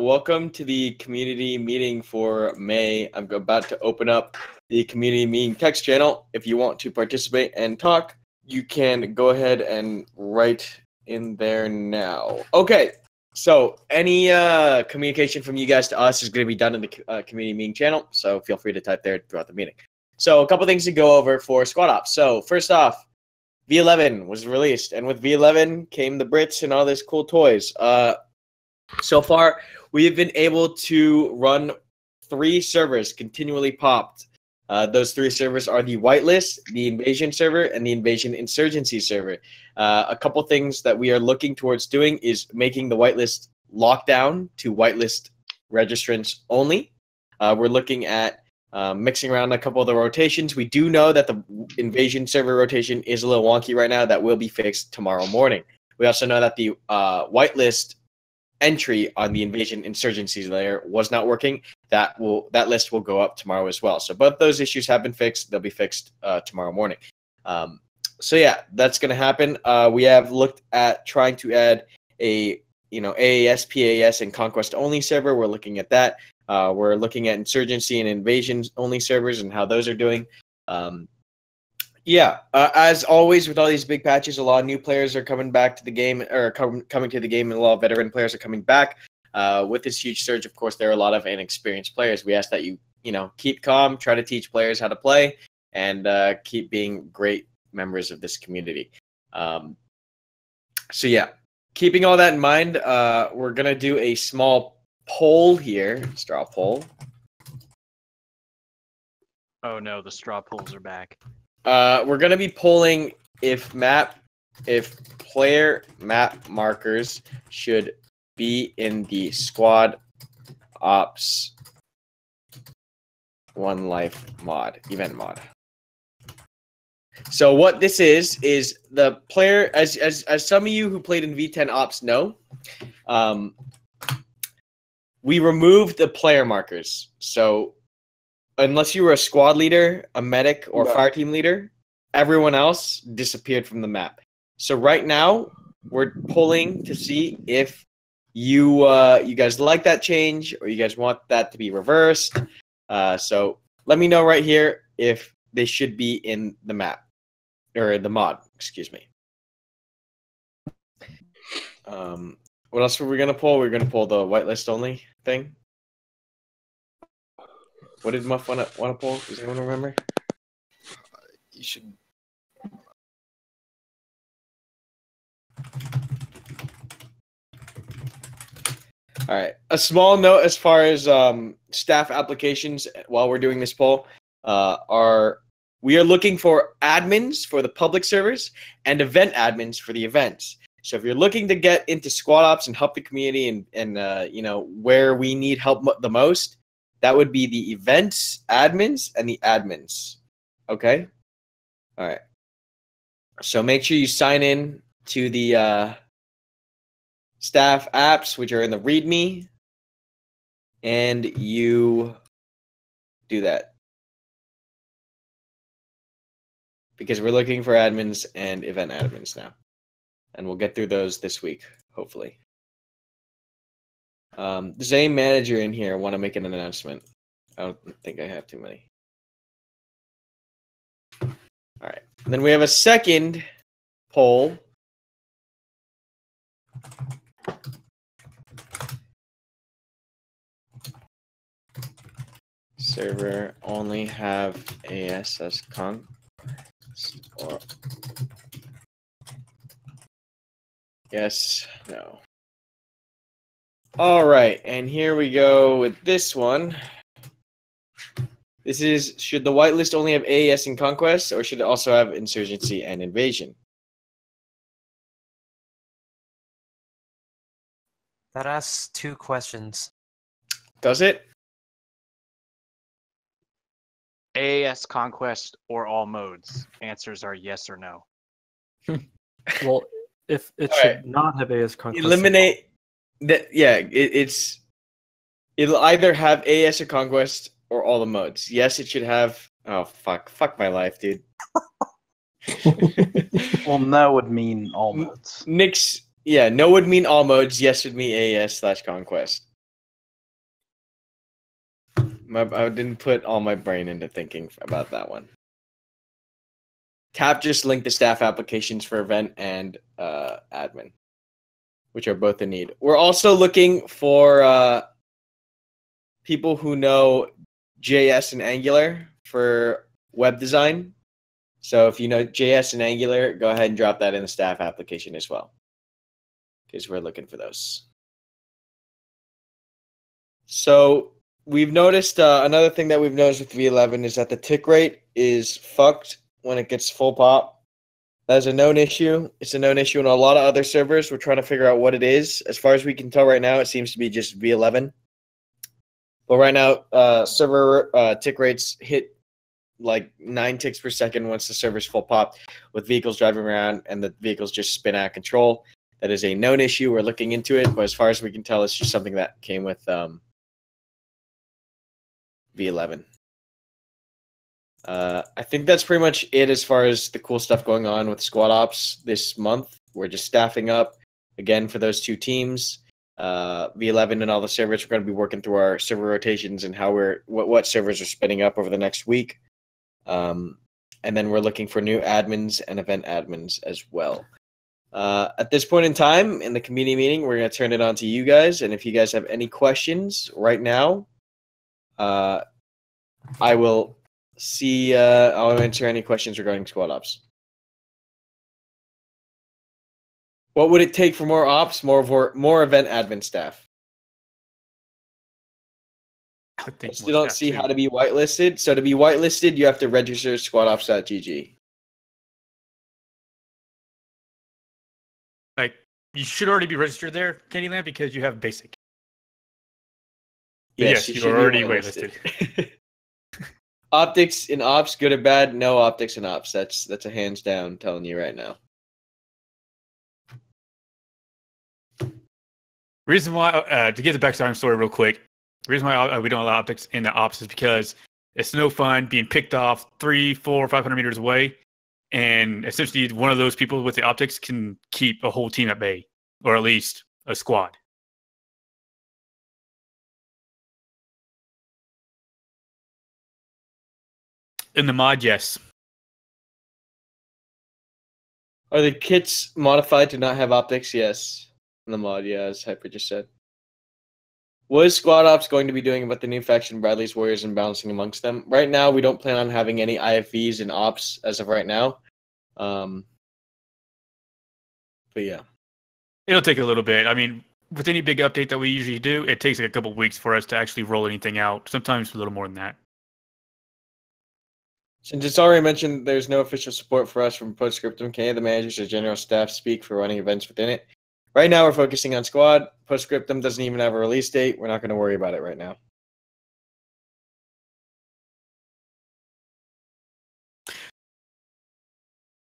Welcome to the community meeting for May. I'm about to open up the community meeting text channel. If you want to participate and talk, you can go ahead and write in there now. Okay, so any communication from you guys to us is going to be done in the community meeting channel, so feel free to type there throughout the meeting. So a couple things to go over for Squad Ops. So first off, V11 was released, and with V11 came the Brits and all these cool toys. So far, we've been able to run three servers continually popped. Those three servers are the Whitelist, the Invasion server, and the Invasion Insurgency server. A couple things that we are looking towards doing is making the Whitelist lockdown to Whitelist registrants only. We're looking at mixing around a couple of the rotations. We do know that the Invasion server rotation is a little wonky right now. That will be fixed tomorrow morning. We also know that the Whitelist entry on the Invasion Insurgency layer was not working. That list will go up tomorrow as well. So both those issues have been fixed. They'll be fixed tomorrow morning. So yeah, that's going to happen. We have looked at trying to add a AAS, PAS, and Conquest only server. We're looking at that. We're looking at Insurgency and Invasions only servers and how those are doing. As always with all these big patches, a lot of new players are coming back to the game, or coming to the game, and a lot of veteran players are coming back. With this huge surge, of course, there are a lot of inexperienced players. We ask that you keep calm, try to teach players how to play, and keep being great members of this community. So yeah, keeping all that in mind, we're gonna do a small poll here, straw poll. Oh no, the straw polls are back. We're going to be polling if player map markers should be in the Squad Ops One Life mod, event mod. So what this is the player, as some of you who played in V10 Ops know, we removed the player markers. So unless you were a squad leader, a medic, or fire team leader, everyone else disappeared from the map. So right now, we're polling to see if you guys like that change, or you guys want that to be reversed. So let me know right here if they should be in the map, or the mod, excuse me. What else were we going to poll? We were going to poll the whitelist only thing. What did Muff want to pull? Does anyone remember? You should. All right. A small note as far as staff applications while we're doing this poll we are looking for admins for the public servers and event admins for the events. So if you're looking to get into Squad Ops and help the community and where we need help the most, that would be the events admins and the admins. Okay? All right. So make sure you sign in to the staff apps, which are in the README, and you do that. Because we're looking for admins and event admins now. And we'll get through those this week, hopefully. Does any manager in here want to make an announcement? I don't think I have too many. All right. And then we have a second poll. Server only have AS as con. Yes, no. All right, and here we go with this one. This is, should the whitelist only have AAS and Conquest, or should it also have Insurgency and Invasion? That asks two questions. Does it? AAS, Conquest, or all modes? Answers are yes or no. Well, if it all should right. Not have AAS, Conquest. Eliminate... That, yeah, it'll either have AS or Conquest or all the modes. Yes, it should have. Oh fuck my life, dude. Well, no would mean all modes. No would mean all modes. Yes would mean AS/Conquest. I didn't put all my brain into thinking about that one. Tap just linked the staff applications for event and admin, which are both in need. We're also looking for people who know JS and Angular for web design. So if you know JS and Angular, go ahead and drop that in the staff application as well, because we're looking for those. So we've noticed another thing that we've noticed with V11 is that the tick rate is fucked when it gets full pop. That's a known issue. It's a known issue in a lot of other servers. We're trying to figure out what it is. As far as we can tell right now, it seems to be just V11. But right now, server tick rates hit like 9 ticks per second once the server's full pop, with vehicles driving around and the vehicles just spin out of control. That is a known issue. We're looking into it, but as far as we can tell, it's just something that came with V11. I think that's pretty much it as far as the cool stuff going on with Squad Ops this month. We're just staffing up again for those two teams. V11 and all the servers. We're going to be working through our server rotations and how we're what servers are spinning up over the next week. And then we're looking for new admins and event admins as well. At this point in time in the community meeting, we're going to turn it on to you guys. And if you guys have any questions right now, I will see. I'll answer any questions regarding Squad Ops. What would it take for more ops, more event admin staff? I still don't see how to be whitelisted. So to be whitelisted, you have to register squadops.gg. Like, you should already be registered there, Candyland, because you have basic. Yes, you're already whitelisted. Optics in ops, good or bad? No optics in ops. That's a hands down telling you right now. Reason why, to get the backstory story real quick, the reason why we don't allow optics in the ops is because it's no fun being picked off 300, 400, 500 meters away, and essentially one of those people with the optics can keep a whole team at bay, or at least a squad. In the mod, yes. Are the kits modified to not have optics? Yes. In the mod, yeah, as Hyper just said. What is Squad Ops going to be doing about the new faction Bradley's Warriors and balancing amongst them? Right now, we don't plan on having any IFVs in ops as of right now. But yeah. It'll take a little bit. I mean, with any big update that we usually do, it takes like a couple weeks for us to actually roll anything out. Sometimes a little more than that. Since it's already mentioned, there's no official support for us from Postscriptum. Can the managers or general staff speak for running events within it? Right now, we're focusing on Squad. Postscriptum doesn't even have a release date. We're not going to worry about it right now.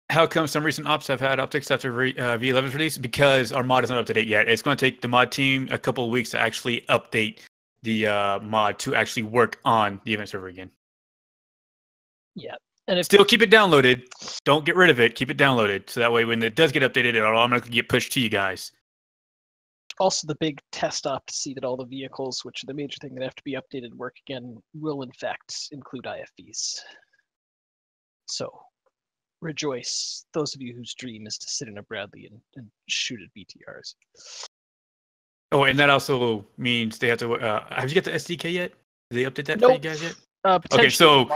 How come some recent ops have had optics after V11's release? Because our mod is not up to date yet. It's going to take the mod team a couple of weeks to actually update the mod to actually work on the event server again. Yeah. And if still keep it downloaded. Don't get rid of it. Keep it downloaded. So that way when it does get updated, it'll automatically get pushed to you guys. Also, the big test op to see that all the vehicles, which are the major thing that have to be updated, work again, will in fact include IFVs. So rejoice, those of you whose dream is to sit in a Bradley and shoot at BTRs. Oh, and that also means they have to... have you got the SDK yet? Did they update that for you guys yet? Okay, so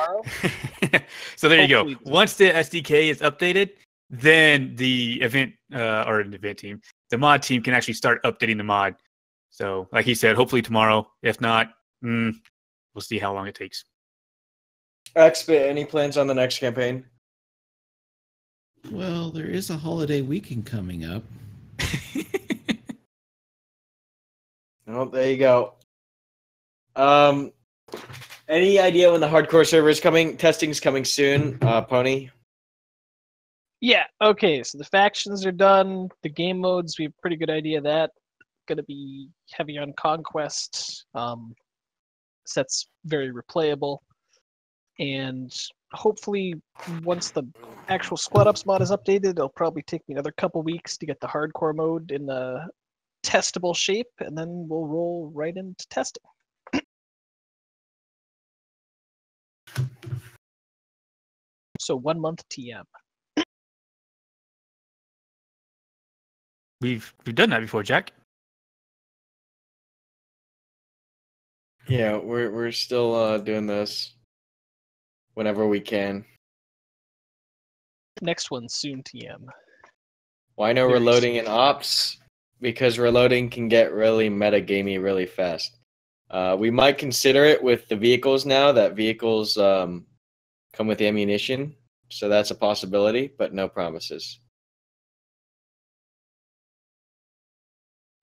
so there you go. Once the SDK is updated, then the event the mod team can actually start updating the mod. So, like he said, hopefully tomorrow. If not, we'll see how long it takes. Xbit, any plans on the next campaign? Well, there is a holiday weekend coming up. Oh, there you go. Any idea when the hardcore server is coming? Testing's coming soon, Pony. Yeah, okay, so the factions are done. The game modes, we have a pretty good idea of that. Going to be heavy on Conquest. Sets very replayable. And hopefully, once the actual Squad Ops mod is updated, it'll probably take me another couple weeks to get the hardcore mode in the testable shape, and then we'll roll right into testing. So 1 month TM. We've done that before, Jack. Yeah, we're still doing this whenever we can. Next one soon, TM. Well, I know we're loading in ops because reloading can get really metagamey really fast. We might consider it with the vehicles now that vehicles come with ammunition, so that's a possibility, but no promises.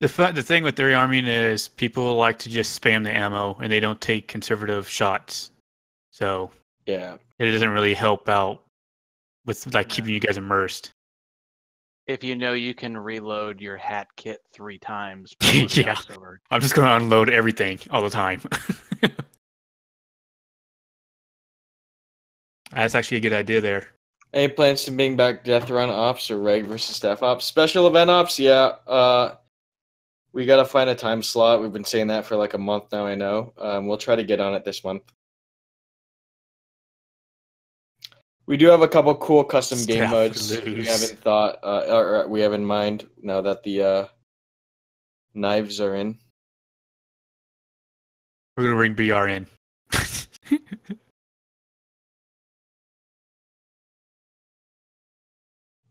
The thing with the rearming is people like to just spam the ammo and they don't take conservative shots, so yeah, it doesn't really help out with like keeping you guys immersed. If you know you can reload your hat kit 3 times. Yeah, I'm just going to unload everything all the time. That's actually a good idea there. Any plans to bring back Death Run Ops or Reg versus Staff Ops? Special Event Ops, yeah. We got to find a time slot. We've been saying that for like a month now, I know. We'll try to get on it this month. We do have a couple cool custom game modes we haven't thought, or we have in mind now that the knives are in. We're gonna bring BR in.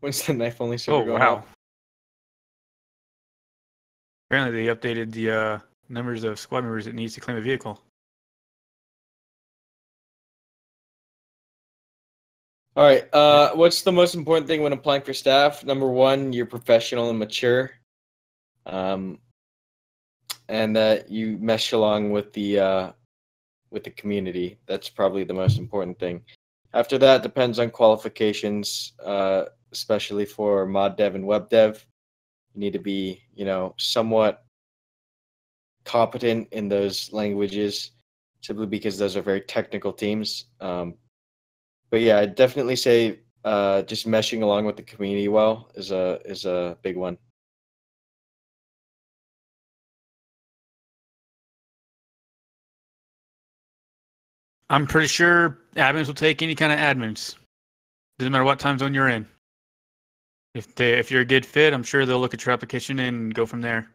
When's the knife only? So oh wow! Out? Apparently, they updated the numbers of squad members that needs to claim a vehicle. All right, what's the most important thing when applying for staff? Number 1, you're professional and mature. And that you mesh along with the community. That's probably the most important thing. After that, depends on qualifications, especially for mod dev and web dev. You need to be, you know, somewhat competent in those languages, simply because those are very technical teams. But yeah, I'd definitely say just meshing along with the community well is a big one. I'm pretty sure admins will take any kind of admins. Doesn't matter what time zone you're in. If you're a good fit, I'm sure they'll look at your application and go from there.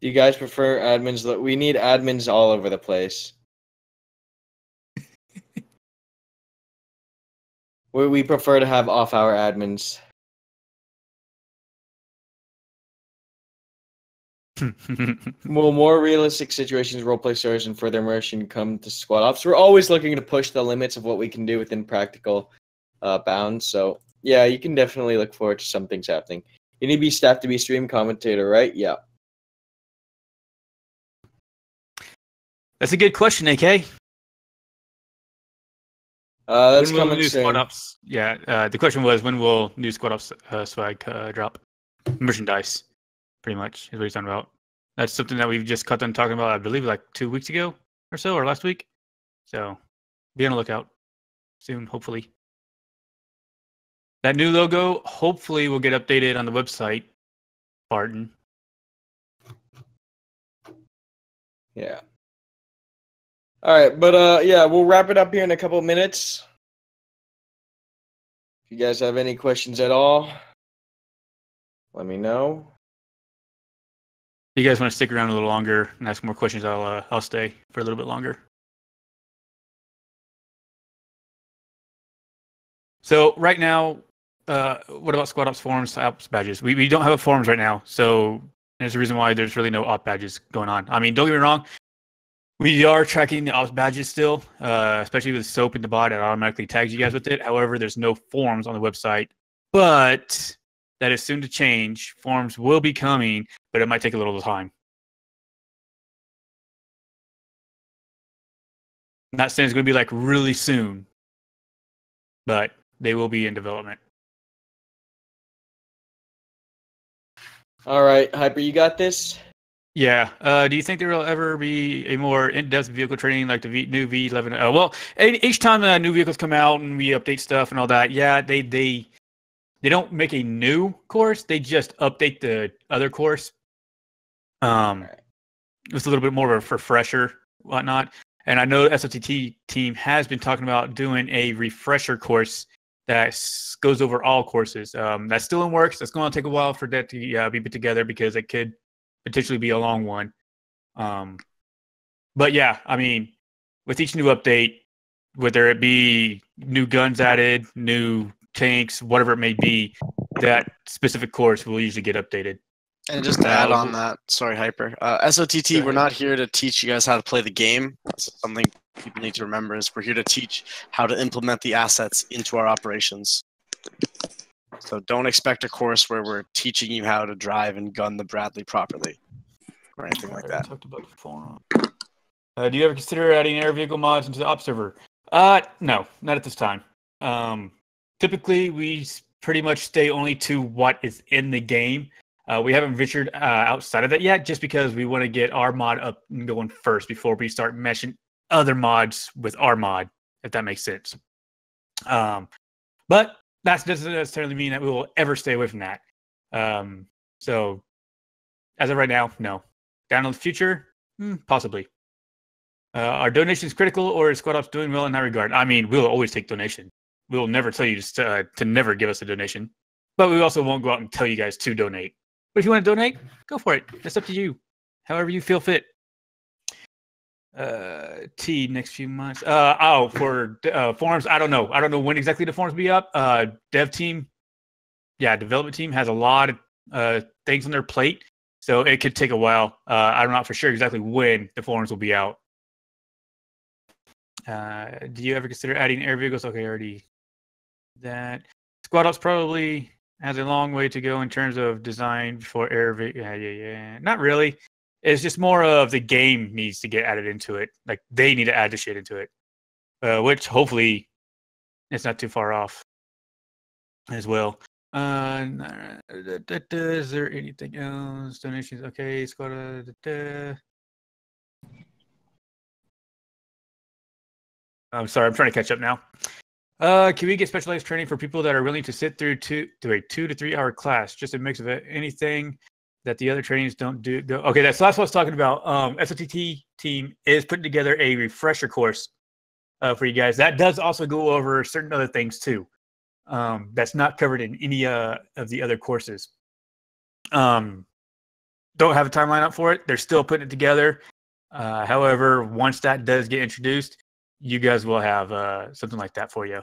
Do you guys prefer admins? We need admins all over the place. We prefer to have off-hour admins. Will more realistic situations, roleplay stories, and further immersion come to Squad Ops? We're always looking to push the limits of what we can do within practical bounds. So, yeah, you can definitely look forward to some things happening. You need to be staff to be stream commentator, right? Yeah. That's a good question, AK. That's when will new Squad Ops? Yeah, the question was when will new Squad Ops swag drop? Merchandise, pretty much, is what he's talking about. That's something that we've just cut on talking about, I believe, like 2 weeks ago or so, or last week. So be on the lookout soon, hopefully. That new logo hopefully will get updated on the website, Barton. Yeah. All right, but yeah, we'll wrap it up here in a couple of minutes. If you guys have any questions at all, let me know. If you guys want to stick around a little longer and ask more questions, I'll stay for a little bit longer. So right now, what about Squad Ops forums, Ops badges? We don't have a forums right now, so there's a reason why there's really no op badges going on. I mean, don't get me wrong. We are tracking the ops badges still, especially with SOAP and the bot. It automatically tags you guys with it. However, there's no forms on the website, but that is soon to change. Forms will be coming, but it might take a little time. I'm not saying it's going to be like really soon, but they will be in development. All right, Hyper, you got this? Yeah. Do you think there will ever be a more in-depth vehicle training like the new V11? Well, each time new vehicles come out and we update stuff and all that, yeah, they don't make a new course. They just update the other course. It's a little bit more of a refresher, whatnot. And I know the SOTT team has been talking about doing a refresher course that goes over all courses. That's still in works. It's going to take a while for that to be put together because it could potentially be a long one. But yeah, I mean, with each new update, whether it be new guns added, new tanks, whatever it may be, that specific course will usually get updated. And just to add on that, sorry, Hyper, SOTT, we're not here to teach you guys how to play the game. That's something people need to remember is we're here to teach how to implement the assets into our operations. So don't expect a course where we're teaching you how to drive and gun the Bradley properly or anything like that. Do you ever consider adding air vehicle mods into the op server? No, not at this time. Typically, we pretty much stay only to what is in the game. We haven't ventured outside of that yet just because we want to get our mod up and going first before we start meshing other mods with our mod, if that makes sense. But that doesn't necessarily mean that we will ever stay away from that. So as of right now, no. Down in the future, possibly. Are donations critical, or is Squad Ops doing well in that regard? I mean, we'll always take donations. We'll never tell you to never give us a donation. But we also won't go out and tell you guys to donate. But if you want to donate, go for it. That's up to you. However you feel fit. T, next few months. For forums, I don't know. I don't know when exactly the forums will be up. Dev team, development team has a lot of things on their plate. So it could take a while. I'm not for sure exactly when the forums will be out. Do you ever consider adding air vehicles? Okay, already that. Squad Ops probably has a long way to go in terms of design for air vehicles. Yeah. Not really. It's just more of the game needs to get added into it. Like, they need to add the shit into it, which hopefully it's not too far off as well. Is there anything else? Donations. Okay, Squad Ops. I'm sorry, I'm trying to catch up now. Can we get specialized training for people that are willing to sit through a 2 to 3 hour class? Just a mix of anything that the other trainings don't do. Okay, that's what I was talking about. SOTT team is putting together a refresher course for you guys. That does also go over certain other things too. That's not covered in any of the other courses. Don't have a timeline up for it. They're still putting it together. However, once that does get introduced, you guys will have something like that for you.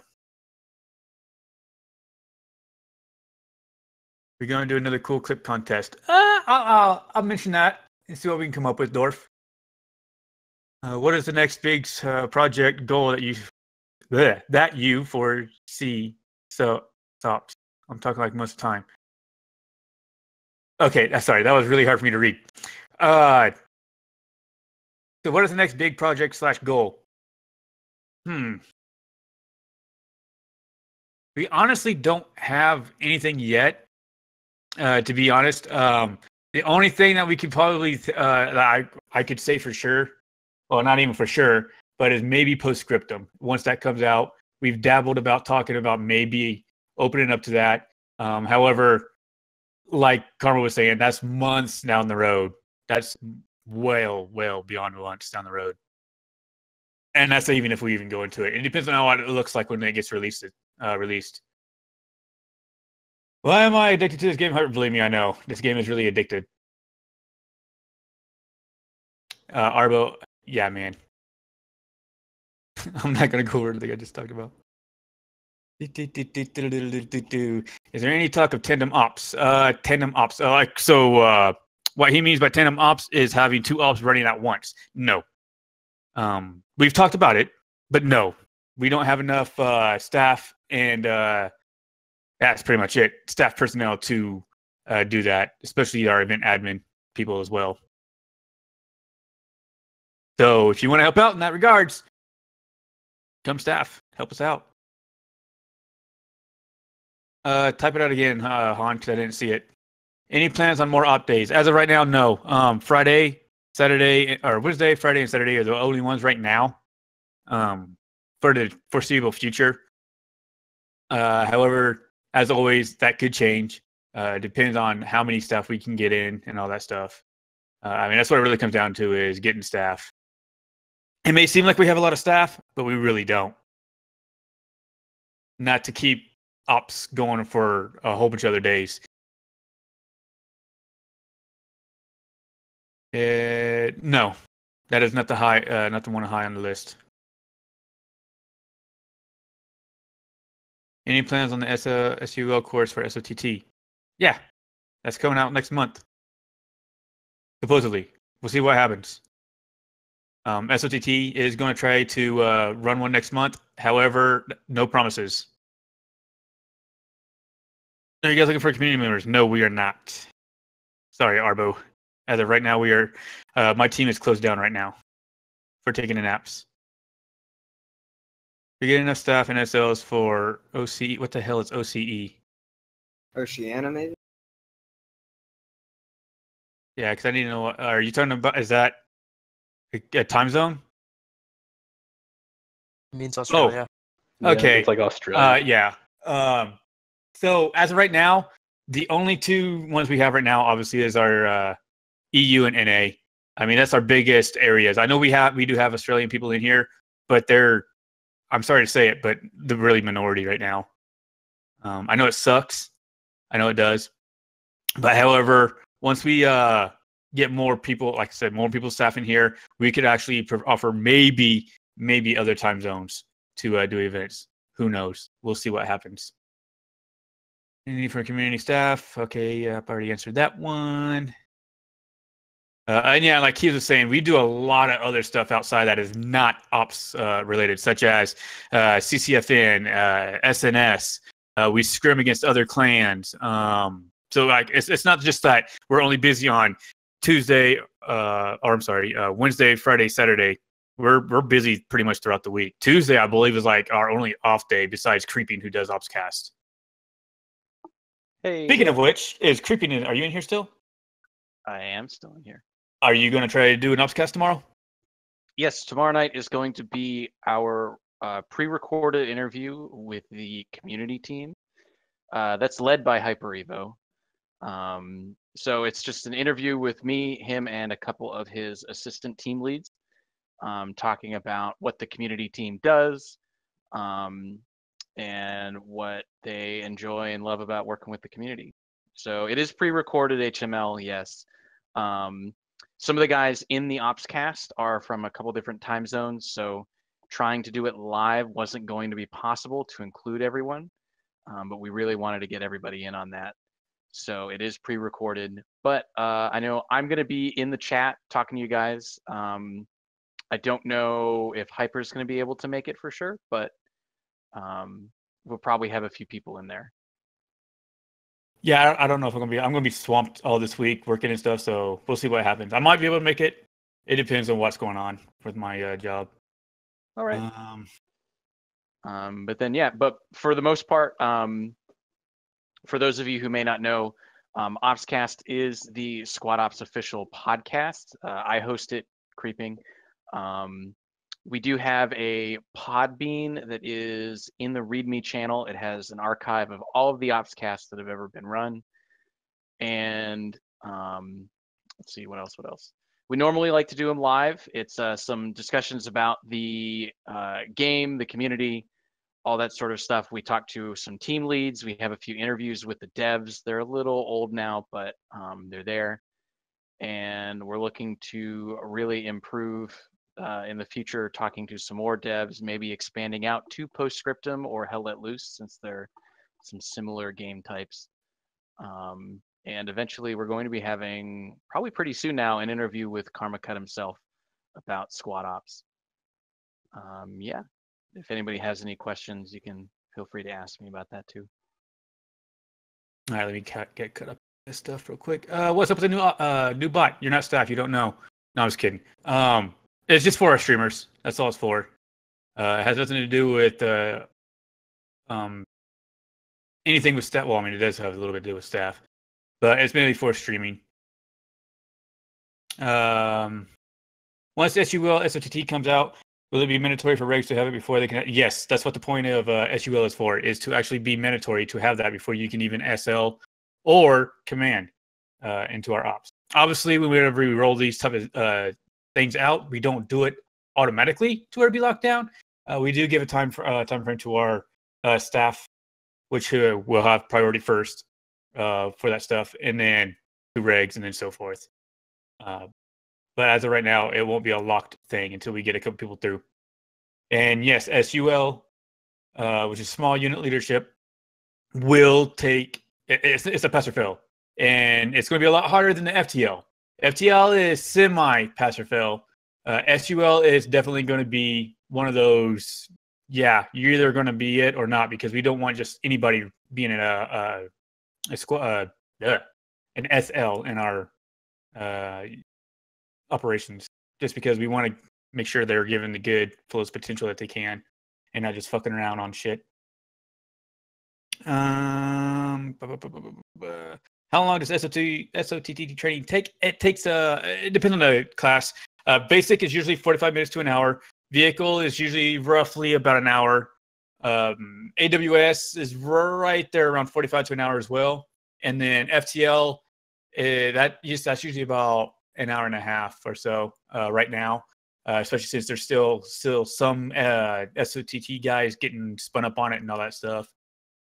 We're going to do another cool clip contest. I'll mention that and see what we can come up with, Dorf. What is the next big project goal that you foresee? So stops. I'm talking like most of the time. Okay, sorry, that was really hard for me to read. So what is the next big project / goal? We honestly don't have anything yet, to be honest. The only thing that we could probably, I could say for sure, well, not even for sure, but is maybe Postscriptum. Once that comes out, we've dabbled about talking about maybe opening up to that. However, like Karma was saying, that's months down the road. That's well beyond months down the road. And that's even if we even go into it. It depends on how it looks like when it gets released. Why am I addicted to this game? Believe me, I know. This game is really addicted. Arbo, yeah, man. I'm not going to go over everything I just talked about. Is there any talk of tandem ops? Tandem ops. What he means by tandem ops is having two ops running at once. No. We've talked about it, but no, we don't have enough staff, and that's pretty much it. Staff personnel to do that, especially our event admin people as well. So if you want to help out in that regards, come staff, help us out. Type it out again, Han, because I didn't see it. Any plans on more op days? As of right now, no. Saturday or Wednesday, Friday, and Saturday are the only ones right now for the foreseeable future. However, as always, that could change. Depends on how many staff we can get in and all that stuff. I mean, that's what it really comes down to is getting staff. It may seem like we have a lot of staff, but we really don't. Not to keep ops going for a whole bunch of other days. No, that is not the high, not the one high on the list. Any plans on the SUL course for SOTT? Yeah, that's coming out next month. Supposedly, we'll see what happens. SOTT is going to try to run one next month. However, no promises. Are you guys looking for community members? No, we are not. Sorry, Arbo. As of right now, we are. My team is closed down right now for taking the naps. We're getting enough staff and SLs for OCE. What the hell is OCE? Oceana, maybe. Yeah, because I need to know. Are you talking about? Is that a time zone? It means Australia. Oh. Okay. Yeah, it's like Australia. Yeah. So as of right now, the only two ones we have right now, obviously, is our EU and NA. I mean, that's our biggest areas. I know we do have Australian people in here, but they're, I'm sorry to say it, but the really minority right now. I know it sucks. I know it does. But however, once we get more people, like I said, more people staff in here, we could actually offer maybe other time zones to do events. Who knows? We'll see what happens. Any need for community staff? Okay, I've already answered that one. And yeah, like he was saying, we do a lot of other stuff outside that is not ops related, such as CCFN, SNS. We scrim against other clans. So like, it's not just that we're only busy on Tuesday, or I'm sorry, Wednesday, Friday, Saturday. We're busy pretty much throughout the week. Tuesday, I believe, is like our only off day besides Creeping, who does OpsCast. Hey. Speaking of which, is Creeping in? Are you in here still? I am still in here. Are you going to try to do an OpsCast tomorrow? Yes, tomorrow night is going to be our pre-recorded interview with the community team. That's led by HyperEvo. So it's just an interview with me, him, and a couple of his assistant team leads, talking about what the community team does and what they enjoy and love about working with the community. So it is pre-recorded HTML, yes. Some of the guys in the OpsCast are from a couple different time zones, so trying to do it live wasn't going to be possible to include everyone, but we really wanted to get everybody in on that. So it is pre-recorded, but I know I'm going to be in the chat talking to you guys. I don't know if Hyper's going to be able to make it for sure, but we'll probably have a few people in there. Yeah, I don't know if I'm going to be swamped all this week working and stuff, so we'll see what happens. I might be able to make it. It depends on what's going on with my job. All right. But then, yeah, but for the most part, for those of you who may not know, OpsCast is the Squad Ops official podcast. I host it, Creeping. We do have a Podbean that is in the README channel. It has an archive of all of the OpsCasts that have ever been run. And let's see, what else? We normally like to do them live. It's some discussions about the game, the community, all that sort of stuff. We talk to some team leads. We have a few interviews with the devs. They're a little old now, but they're there. And we're looking to really improve in the future, talking to some more devs, maybe expanding out to Postscriptum or Hell Let Loose, since they're some similar game types. And eventually we're going to be having, probably pretty soon now, an interview with Karma himself about Squad Ops. Yeah, if anybody has any questions, you can feel free to ask me about that too. All right, let me get cut up this stuff real quick. What's up with the new bot? You're not staff, you don't know. No, I'm just kidding. It's just for our streamers. That's all it's for. It has nothing to do with anything with staff. Well, I mean, it does have a little bit to do with staff, but it's mainly for streaming. Once SUL SOTT comes out, will it be mandatory for regs to have it before they can? Yes, that's what the point of SUL is for, is to actually be mandatory to have that before you can even SL or command into our ops. Obviously, whenever we roll these type of things out, we don't do it automatically to where it'd be locked down. We do give a time frame to our staff, which will have priority first for that stuff, and then to regs, and then so forth. But as of right now, it won't be a locked thing until we get a couple people through. And yes, SUL, which is small unit leadership, will take it's a pass or fail, and it's going to be a lot harder than the FTL. FTL is semi pass or fail. SUL is definitely going to be one of those. Yeah, you're either going to be it or not, because we don't want just anybody being in an SL in our operations, just because we want to make sure they're given the good fullest potential that they can, and not just fucking around on shit. How long does SOTT training take? It takes it depends on the class. Basic is usually 45 minutes to an hour. Vehicle is usually roughly about an hour. AWS is right there around 45 to an hour as well. And then FTL, that's usually about an hour and a half or so right now, especially since there's still some SOTT guys getting spun up on it and all that stuff.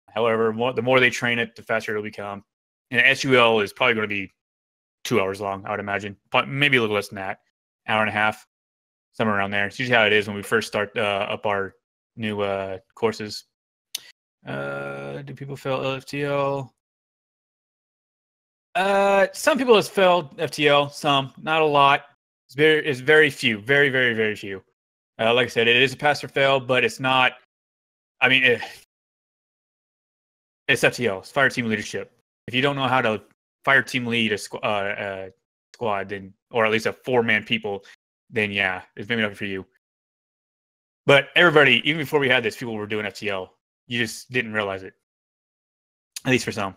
However, the more they train it, the faster it'll become. And SUL is probably going to be 2 hours long, I would imagine. Maybe a little less than that, hour and a half, somewhere around there. It's usually how it is when we first start up our new courses. Do people fail FTL? Some people have failed FTL, some, not a lot. It's very few, very, very, very few. Like I said, it is a pass or fail, but it's not, I mean, it's FTL, it's fire team leadership. If you don't know how to fire team lead a squad, then, or at least a 4-man people, then yeah, it's maybe not for you. But everybody, even before we had this, people were doing FTL. You just didn't realize it, at least for some.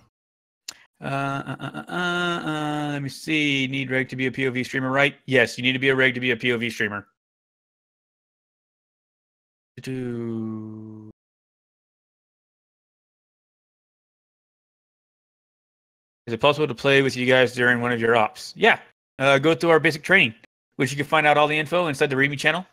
Let me see. Need reg to be a POV streamer, right? Yes, you need to be a reg to be a POV streamer. Is it possible to play with you guys during one of your ops? Yeah. Go through our basic training, which you can find out all the info inside the README channel.